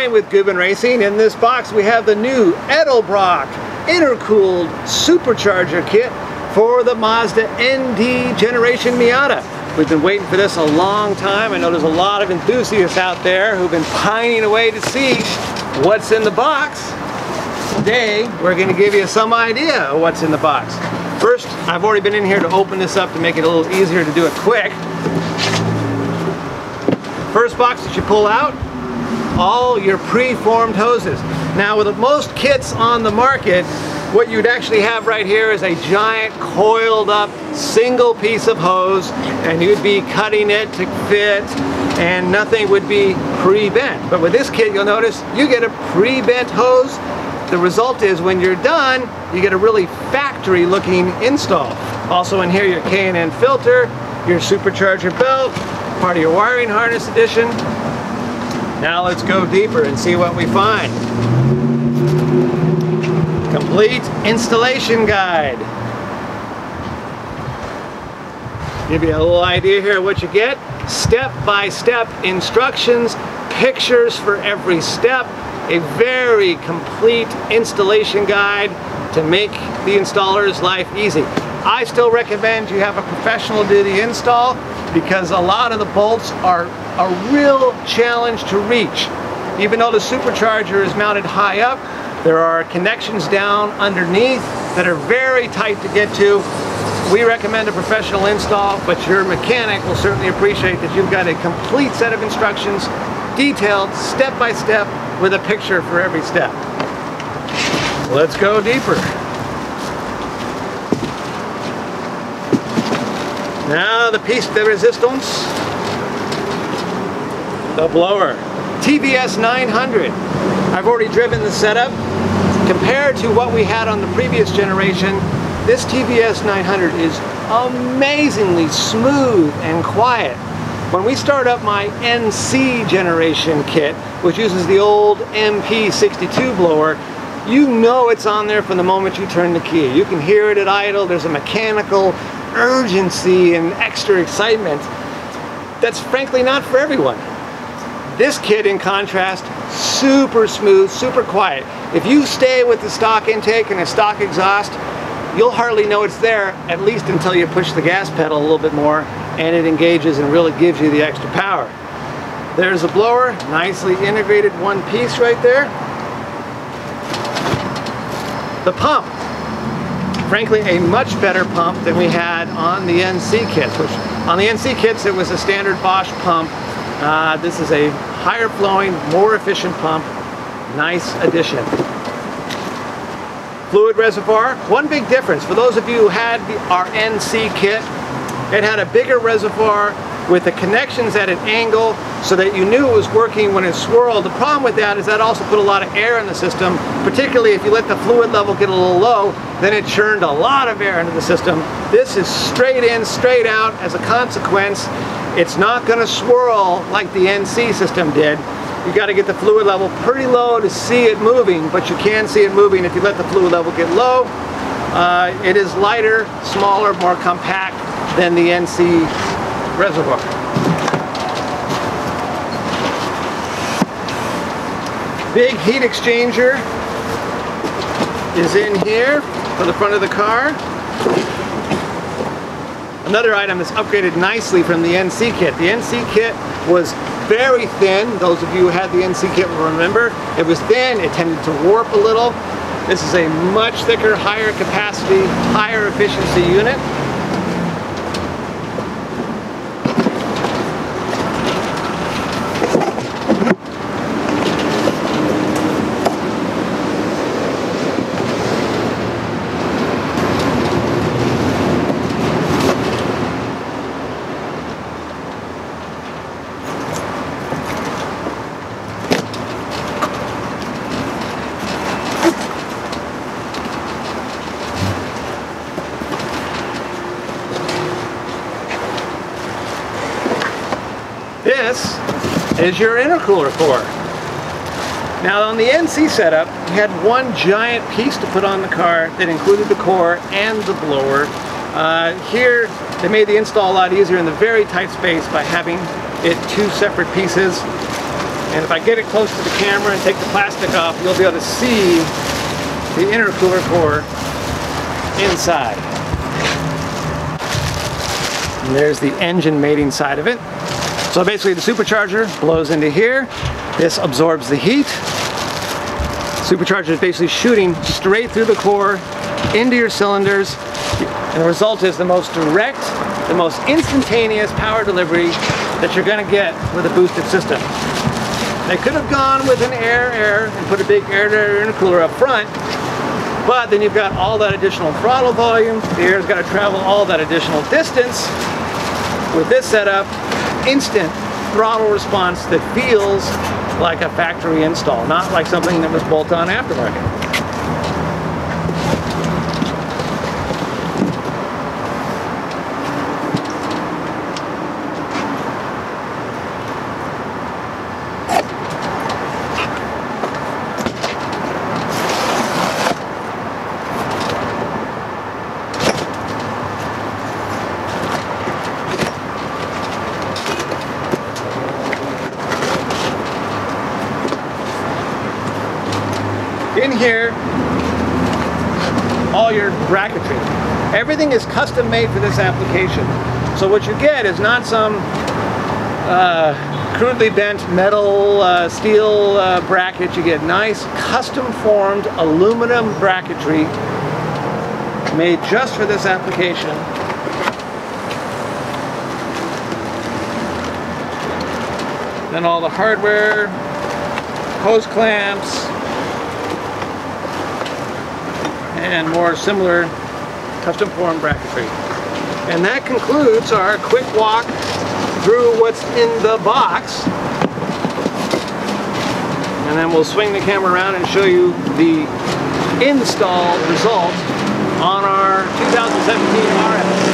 9 with Good-Win Racing. In this box we have the new Edelbrock intercooled supercharger kit for the Mazda ND generation Miata. We've been waiting for this a long time. I know there's a lot of enthusiasts out there who've been pining away to see what's in the box. Today we're going to give you some idea of what's in the box. First, I've already been in here to open this up to make it a little easier to do it quick. First box that you pull out, all your pre-formed hoses. Now with most kits on the market, what you'd actually have right here is a giant coiled up single piece of hose, and you'd be cutting it to fit and nothing would be pre-bent. But with this kit, you'll notice you get a pre-bent hose. The result is when you're done, you get a really factory looking install. Also in here, your K&N filter, your supercharger belt, part of your wiring harness edition. Now let's go deeper and see what we find. Complete installation guide. Give you a little idea here of what you get. Step-by-step instructions, pictures for every step, a very complete installation guide to make the installer's life easy. I still recommend you have a professional do the install, because a lot of the bolts are a real challenge to reach. Even though the supercharger is mounted high up, there are connections down underneath that are very tight to get to. We recommend a professional install, but your mechanic will certainly appreciate that you've got a complete set of instructions, detailed step by step with a picture for every step. Let's go deeper. Now the piece de resistance, the blower, TVS900. I've already driven the setup. Compared to what we had on the previous generation, this TVS900 is amazingly smooth and quiet. When we start up my NC generation kit, which uses the old MP62 blower, you know it's on there from the moment you turn the key. You can hear it at idle. There's a mechanical urgency and extra excitement that's frankly not for everyone. This kit, in contrast, super smooth, super quiet. If you stay with the stock intake and a stock exhaust, you'll hardly know it's there, at least until you push the gas pedal a little bit more and it engages and really gives you the extra power. There's the blower, nicely integrated one piece right there. The pump, frankly a much better pump than we had on the NC kits, which on the NC kits it was a standard Bosch pump. This is a higher flowing, more efficient pump, nice addition. Fluid reservoir, one big difference for those of you who had our NC kit, it had a bigger reservoir with the connections at an angle so that you knew it was working when it swirled. The problem with that is that also put a lot of air in the system, particularly if you let the fluid level get a little low, then it churned a lot of air into the system. This is straight in, straight out. As a consequence, it's not going to swirl like the NC system did. You got to get the fluid level pretty low to see it moving, but you can see it moving if you let the fluid level get low. It is lighter, smaller, more compact than the NC reservoir. Big heat exchanger is in here for the front of the car. Another item that's upgraded nicely from the NC kit. The NC kit was very thin. Those of you who had the NC kit will remember. It was thin, it tended to warp a little. This is a much thicker, higher capacity, higher efficiency unit. This is your intercooler core. Now on the NC setup, you had one giant piece to put on the car that included the core and the blower. Here, they made the install a lot easier in the very tight space by having it two separate pieces. And if I get it close to the camera and take the plastic off, you'll be able to see the intercooler core inside. And there's the engine mating side of it. So basically the supercharger blows into here. This absorbs the heat. Supercharger is basically shooting straight through the core into your cylinders. And the result is the most direct, the most instantaneous power delivery that you're going to get with a boosted system. They could have gone with an air-air and put a big air-to-air intercooler up front, but then you've got all that additional throttle volume, the air's got to travel all that additional distance. With this setup, instant throttle response that feels like a factory install, not like something that was bolt on aftermarket. In here, all your bracketry. Everything is custom made for this application. So what you get is not some crudely bent metal, steel bracket. You get nice custom formed aluminum bracketry made just for this application. Then all the hardware, hose clamps, and more similar custom form bracketry. And that concludes our quick walk through what's in the box. And then we'll swing the camera around and show you the install result on our 2017 RS.